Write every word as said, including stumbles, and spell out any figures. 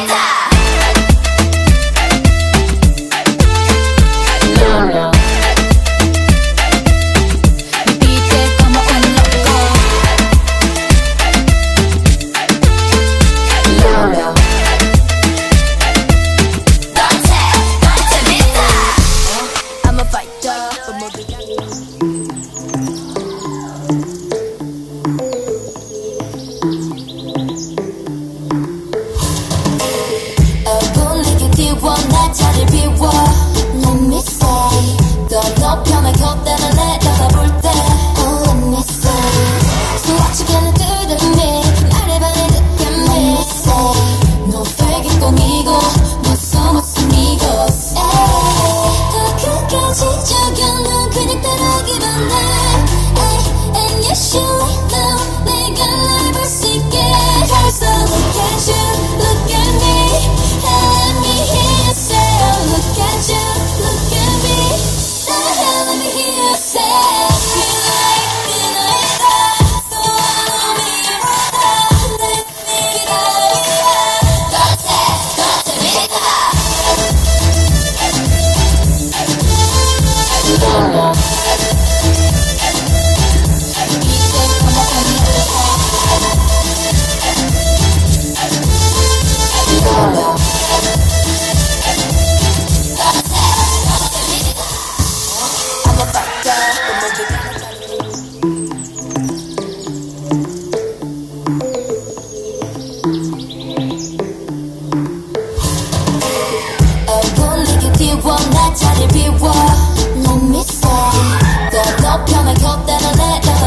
Let me fall. Don't know how my cup that I let.